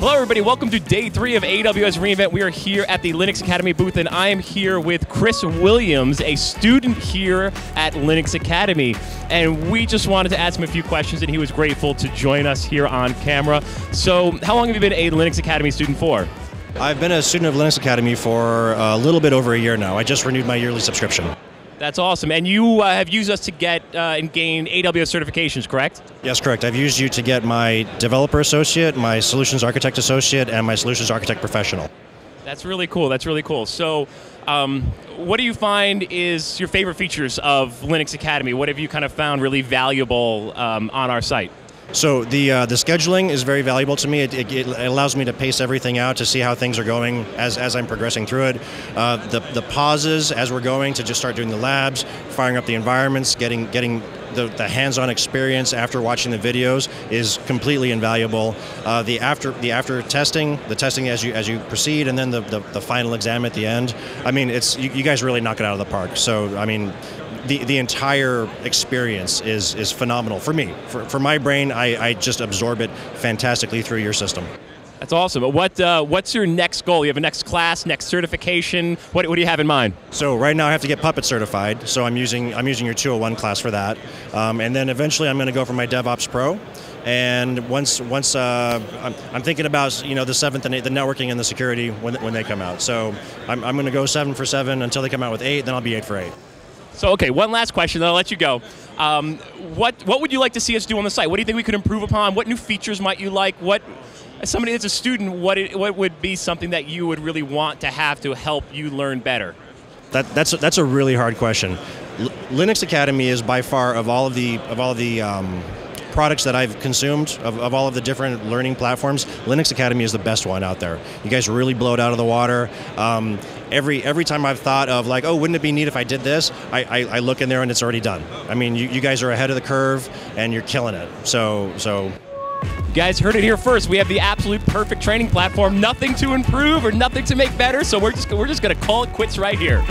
Hello, everybody. Welcome to day 3 of AWS re:Invent. We are here at the Linux Academy booth, and I am here with Chris Williams, a student here at Linux Academy. And we just wanted to ask him a few questions, and he was grateful to join us here on camera. So how long have you been a Linux Academy student for? I've been a student of Linux Academy for a little bit over a year now. I just renewed my yearly subscription. That's awesome. And you have used us to get and gain AWS certifications, correct? Yes, correct. I've used you to get my developer associate, my solutions architect associate, and my solutions architect professional. That's really cool. That's really cool. So what do you find is your favorite features of Linux Academy? What have you kind of found really valuable on our site? So the scheduling is very valuable to me. It allows me to pace everything out to see how things are going as I'm progressing through it. The pauses as we're going to just start doing the labs, firing up the environments, getting the hands-on experience after watching the videos is completely invaluable. The after testing, the testing as you proceed, and then the final exam at the end. I mean, you guys really knock it out of the park. So I mean, the entire experience is phenomenal for me. For my brain, I just absorb it fantastically through your system. That's awesome. What's your next goal? You have a next class, next certification. What do you have in mind? So right now I have to get Puppet certified. So I'm using your 201 class for that, and then eventually I'm going to go for my DevOps Pro. And once I'm thinking about the 7th and 8th, the networking and the security when they come out. So I'm going to go 7 for 7 until they come out with 8. Then I'll be 8 for 8. So okay, one last question, then I'll let you go. What would you like to see us do on the site? What do you think we could improve upon? What new features might you like? What, as somebody that's a student, what would be something that you would really want to have to help you learn better? That's a really hard question. Linux Academy is by far of all of the products that I've consumed, of all of the different learning platforms, Linux Academy is the best one out there. You guys really blow it out of the water. Every time I've thought of like, oh, wouldn't it be neat if I did this? I look in there and it's already done. I mean, you guys are ahead of the curve and you're killing it. So. You guys heard it here first. We have the absolute perfect training platform. Nothing to improve or nothing to make better. So we're just gonna call it quits right here.